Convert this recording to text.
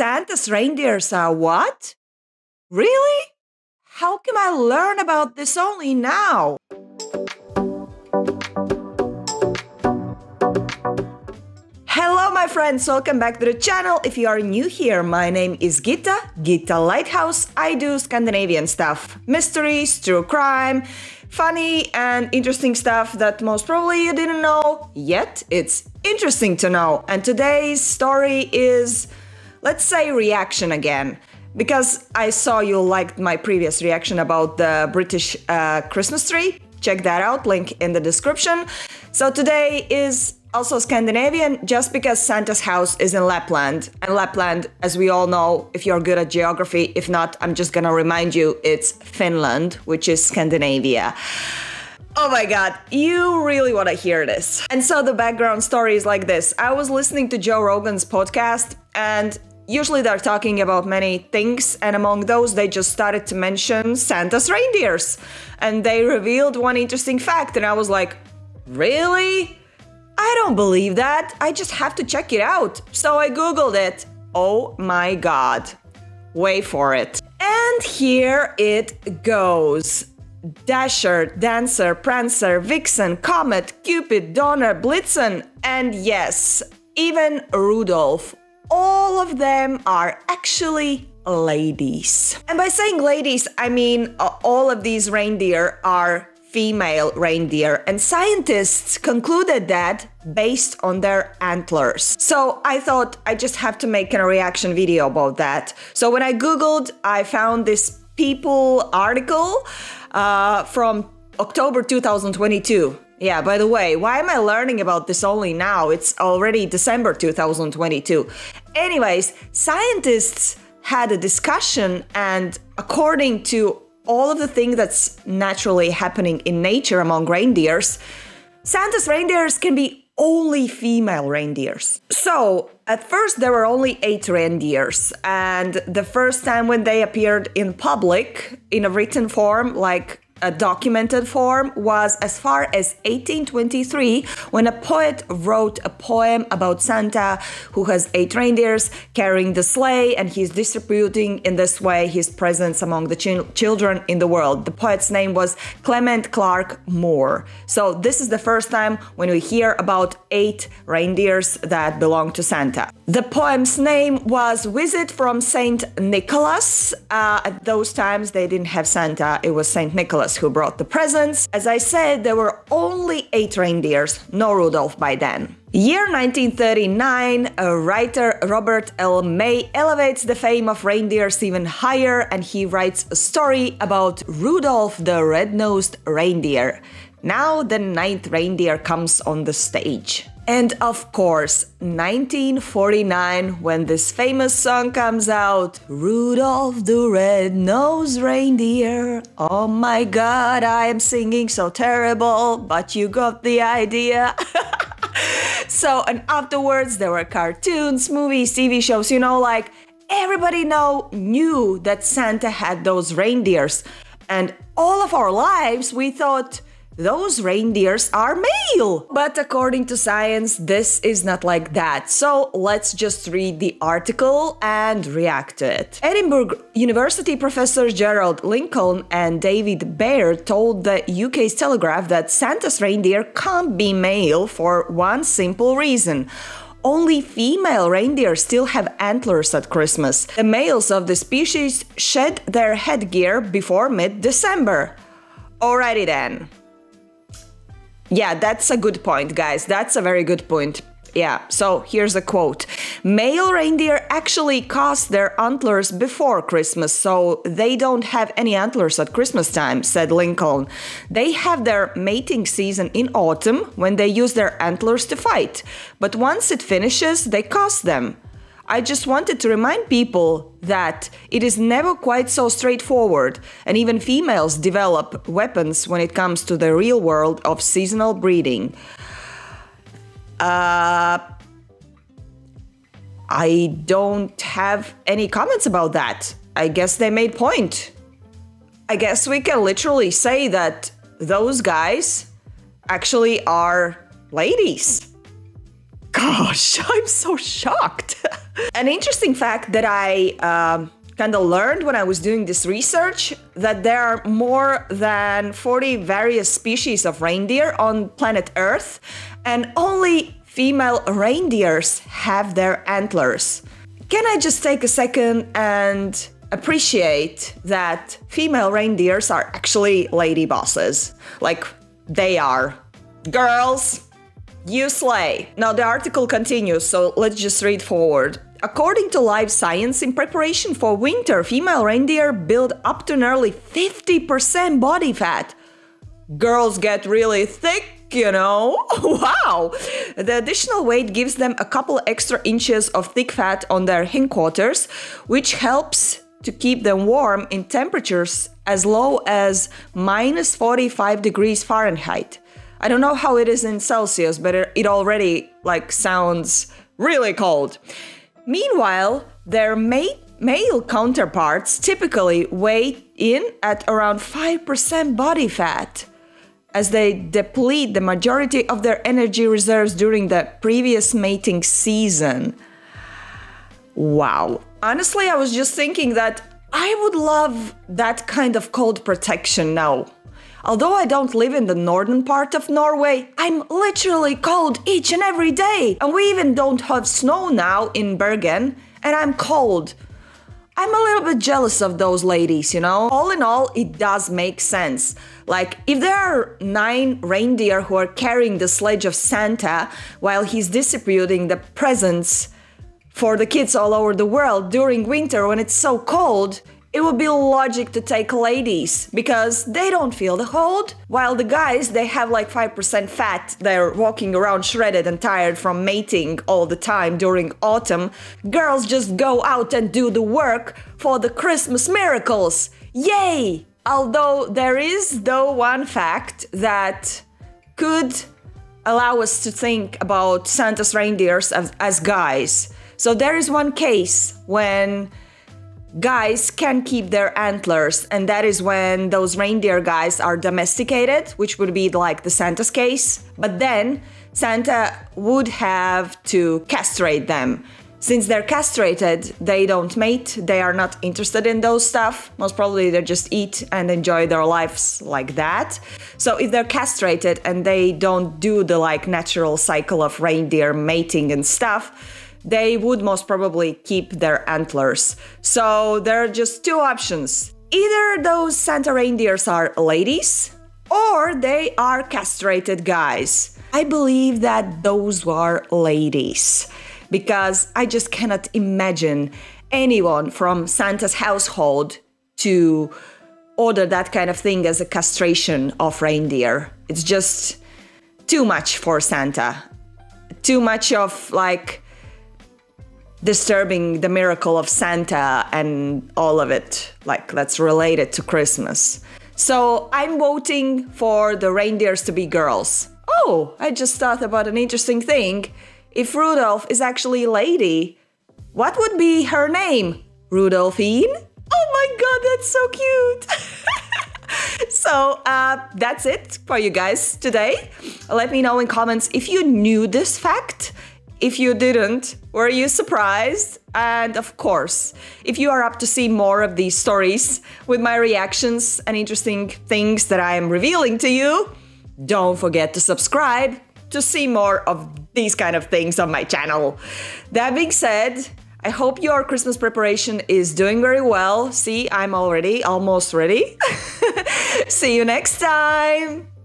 Santa's reindeers are what? Really? How can I learn about this only now? Hello my friends, welcome back to the channel. If you are new here, my name is Gita, Gita Lighthouse. I do Scandinavian stuff, mysteries, true crime, funny and interesting stuff that most probably you didn't know, yet it's interesting to know. And today's story is, let's say, reaction again. Because I saw you liked my previous reaction about the British Christmas tree. Check that out, link in the description. So today is also Scandinavian, just because Santa's house is in Lapland. And Lapland, as we all know, if you're good at geography, if not, I'm just gonna remind you, it's Finland, which is Scandinavia. Oh my god, you really want to hear this. And so the background story is like this. I was listening to Joe Rogan's podcast, and usually they're talking about many things, and among those they just started to mention Santa's reindeers. And they revealed one interesting fact, and I was like, really? I don't believe that, I just have to check it out. So I googled it. Oh my god, wait for it. And here it goes. Dasher, Dancer, Prancer, Vixen, Comet, Cupid, Donner, Blitzen, and yes, even Rudolph. All of them are actually ladies. And by saying ladies, I mean all of these reindeer are female reindeer, and scientists concluded that based on their antlers. So I thought I just have to make a reaction video about that. So when I googled, I found this People article from October 2022. Yeah, by the way, why am I learning about this only now? It's already December 2022. Anyways, scientists had a discussion, and according to all of the things that's naturally happening in nature among reindeers, Santa's reindeers can be only female reindeers. So at first there were only 8 reindeers, and the first time when they appeared in public in a written form, like a documented form, was as far as 1823, when a poet wrote a poem about Santa who has 8 reindeers carrying the sleigh, and he's distributing in this way his presents among the children in the world. The poet's name was Clement Clark Moore. So this is the first time when we hear about 8 reindeers that belong to Santa. The poem's name was Visit from Saint Nicholas. At those times they didn't have Santa, it was Saint Nicholas who brought the presents. As I said, there were only 8 reindeers, no Rudolph by then. Year 1939, writer Robert L. May elevates the fame of reindeers even higher, and he writes a story about Rudolph the Red-Nosed Reindeer. Now the 9th reindeer comes on the stage. And of course, 1949, when this famous song comes out, Rudolph the Red-Nosed Reindeer. Oh my god, I am singing so terrible, but you got the idea. So, and afterwards there were cartoons, movies, TV shows, you know, like everybody knew that Santa had those reindeers. And all of our lives we thought, those reindeers are male. But according to science, this is not like that. So let's just read the article and react to it. Edinburgh University professors Gerald Lincoln and David Baird told the UK's Telegraph that Santa's reindeer can't be male for one simple reason. Only female reindeer still have antlers at Christmas. The males of the species shed their headgear before mid-December. Alrighty then. Yeah, that's a good point, guys. That's a very good point. Yeah, so here's a quote. Male reindeer actually cast their antlers before Christmas, so they don't have any antlers at Christmas time, said Lincoln. They have their mating season in autumn when they use their antlers to fight, but once it finishes, they cast them. I just wanted to remind people that it is never quite so straightforward, and even females develop weapons when it comes to the real world of seasonal breeding. I don't have any comments about that. I guess they made point. I guess we can literally say that those guys actually are ladies. Gosh, I'm so shocked. An interesting fact that I kind of learned when I was doing this research, that there are more than 40 various species of reindeer on planet Earth, and only female reindeers have their antlers. Can I just take a second and appreciate that female reindeers are actually lady bosses? Like, they are. Girls, you slay. Now the article continues, so let's just read forward. According to Live Science, in preparation for winter, female reindeer build up to nearly 50% body fat. Girls get really thick, you know? Wow! The additional weight gives them a couple extra inches of thick fat on their hindquarters, which helps to keep them warm in temperatures as low as minus 45 degrees Fahrenheit. I don't know how it is in Celsius, but it already, like, sounds really cold. Meanwhile, their male counterparts typically weigh in at around 5% body fat, as they deplete the majority of their energy reserves during the previous mating season. Wow. Honestly, I was just thinking that I would love that kind of cold protection now. Although I don't live in the northern part of Norway, I'm literally cold each and every day. And we even don't have snow now in Bergen, and I'm cold. I'm a little bit jealous of those ladies, you know? All in all, it does make sense. Like, if there are 9 reindeer who are carrying the sledge of Santa while he's distributing the presents for the kids all over the world during winter when it's so cold, it would be logic to take ladies, because they don't feel the cold, while the guys, they have like 5% fat, they're walking around shredded and tired from mating all the time during autumn. Girls just go out and do the work for the Christmas miracles. Yay! Although there is though one fact that could allow us to think about Santa's reindeers as guys. So there is one case when guys can keep their antlers, and that is when those reindeer guys are domesticated, which would be like the Santa's case, but then Santa would have to castrate them. Since they're castrated, they don't mate, they are not interested in those stuff, most probably they just eat and enjoy their lives like that. So if they're castrated and they don't do the like natural cycle of reindeer mating and stuff, they would most probably keep their antlers. So there are just two options. Either those Santa reindeers are ladies, or they are castrated guys. I believe that those were ladies, because I just cannot imagine anyone from Santa's household to order that kind of thing as a castration of reindeer. It's just too much for Santa. Too much of like disturbing the miracle of Santa and all of it, like that's related to Christmas. So I'm voting for the reindeers to be girls. Oh, I just thought about an interesting thing. If Rudolph is actually a lady, what would be her name? Rudolphine? Oh my god, that's so cute! So that's it for you guys today. Let me know in comments if you knew this fact. If you didn't, were you surprised? And of course, if you are up to see more of these stories with my reactions and interesting things that I am revealing to you, don't forget to subscribe to see more of these kind of things on my channel. That being said, I hope your Christmas preparation is doing very well. See, I'm already almost ready. See you next time.